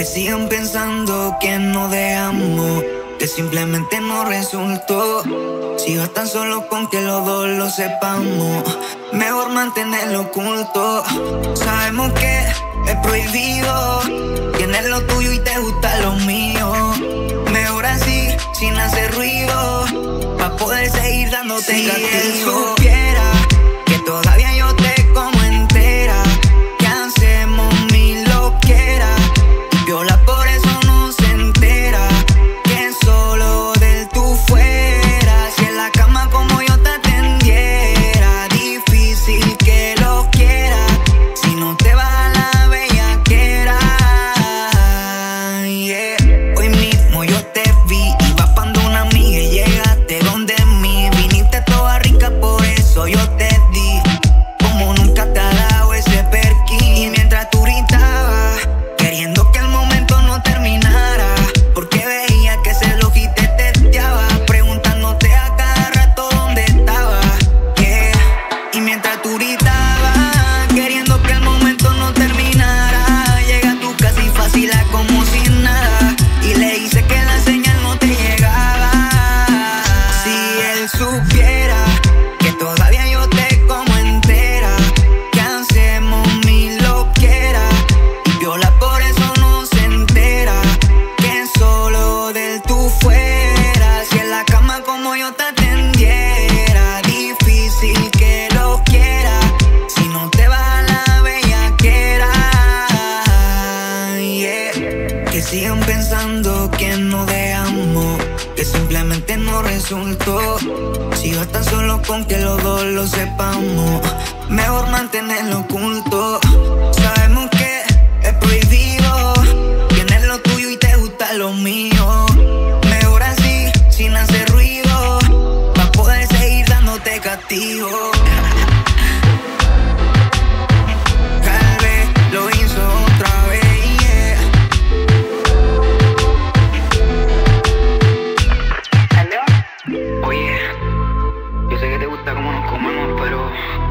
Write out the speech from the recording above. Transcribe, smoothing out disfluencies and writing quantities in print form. que sigan pensando que no te amo, que simplemente no resultó. Si bastan solo con que los dos lo sepamos, mejor mantenerlo oculto. Sabemos que es prohibido, tienes lo tuyo y te gusta lo mío. Mejor así, sin hacer ruido, pa' poder seguir dándote y castigo. Si él supiera que todavía yo te como entera, que hacemos mi loquera, viola por eso no se entera, que solo de él tú fueras. Si en la cama como yo te atendiera, difícil que lo quiera, si no te vas a la bellaquera. Yeah. Hoy mismo yo te vi, iba pa'ndo una amiga y llegaste donde mí. Viniste toda rica, por eso yo te di, como nunca te ha dado ese perkin. Y mientras tú gritabas, queriendo que el momento no terminara, porque veía que ese loquito te testeaba, preguntándote a cada rato dónde estaba. Yeah. Y mientras tú gritabas, queriendo que el momento no terminara, llega a tu casa y vacila como si nada, y le hice que la señal no te llegaba. Si él supiera que todavía yo te como entera, que hacemos mi loquera, y viola por eso no se entera, que solo de él tú fueras. Si en la cama como yo te atendiera, difícil que lo quiera, si no te vas a la bellaquera. Yeah. Que sigan pensando que no te amo, que simplemente no resultó. Si bastan solo con que los dos lo sepamos, mejor mantenerlo oculto. Sabemos que es prohibido, tienes lo tuyo y te gusta lo mío. Mejor así, sin hacer ruido, pa' poder seguir dándote castigo. Tal vez lo hizo otra vez, yeah. Oye, yo sé que te gusta cómo nos comemos, pero...